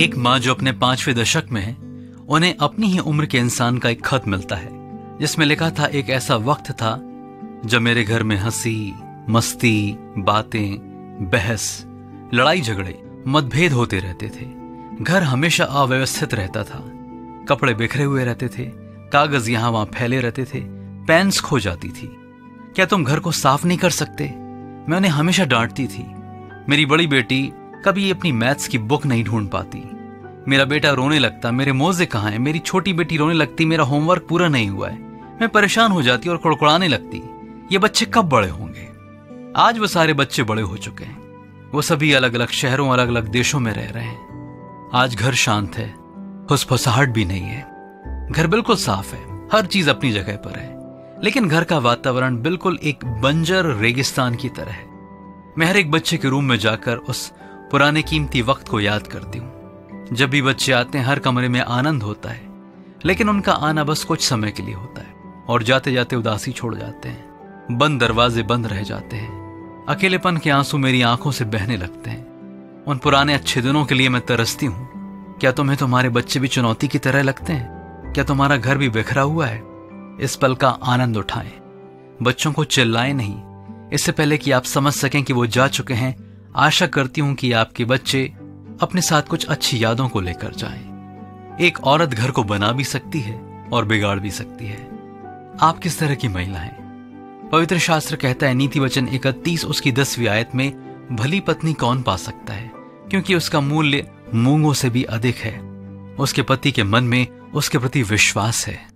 एक माँ जो अपने 5वें दशक में है, उन्हें अपनी ही उम्र के इंसान का एक खत मिलता है जिसमें लिखा था, एक ऐसा वक्त था जब मेरे घर में हंसी मस्ती, बातें, बहस, लड़ाई झगड़े, मतभेद होते रहते थे। घर हमेशा अव्यवस्थित रहता था, कपड़े बिखरे हुए रहते थे, कागज यहाँ वहां फैले रहते थे, पेन्स खो जाती थी। क्या तुम घर को साफ नहीं कर सकते? मैं उन्हें हमेशा डांटती थी। मेरी बड़ी बेटी कभी अपनी मैथ्स की बुक नहीं ढूंढ पाती। मेरा बेटा रोने लगता, मेरे मोजे कहाँ हैं? मेरी छोटी बेटी रोने लगती, मेरा होमवर्क पूरा नहीं हुआ है। मैं परेशान हो जाती और कुड़कुड़ाने लगती, ये बच्चे कब बड़े होंगे? आज वो सारे बच्चे बड़े हो चुके हैं, वो सभी अलग अलग शहरों, अलग अलग देशों में रह रहे हैं। आज घर शांत है, फुसफुसाहट भी नहीं है, घर बिल्कुल साफ है, हर चीज अपनी जगह पर है, लेकिन घर का वातावरण बिल्कुल एक बंजर रेगिस्तान की तरह है। मैं हर एक बच्चे के रूम में जाकर उस पुराने कीमती वक्त को याद करती हूँ। जब भी बच्चे आते हैं, हर कमरे में आनंद होता है, लेकिन उनका आना बस कुछ समय के लिए होता है और जाते जाते उदासी छोड़ जाते हैं। बंद दरवाजे बंद रह जाते हैं, अकेलेपन के आंसू मेरी आंखों से बहने लगते हैं। उन पुराने अच्छे दिनों के लिए मैं तरसती हूँ। क्या तुम्हें तुम्हारे बच्चे भी चुनौती की तरह लगते हैं? क्या तुम्हारा घर भी बिखरा हुआ है? इस पल का आनंद उठाएं, बच्चों को चिल्लाएं नहीं। इससे पहले कि आप समझ सकें कि वो जा चुके हैं, आशा करती हूँ कि आपके बच्चे अपने साथ कुछ अच्छी यादों को लेकर जाएं। एक औरत घर को बना भी सकती है और बिगाड़ भी सकती है। आप किस तरह की महिला हैं? पवित्र शास्त्र कहता है, नीति वचन 31 उसकी 10वीं आयत में, भली पत्नी कौन पा सकता है क्योंकि उसका मूल्य मूंगों से भी अधिक है। उसके पति के मन में उसके प्रति विश्वास है।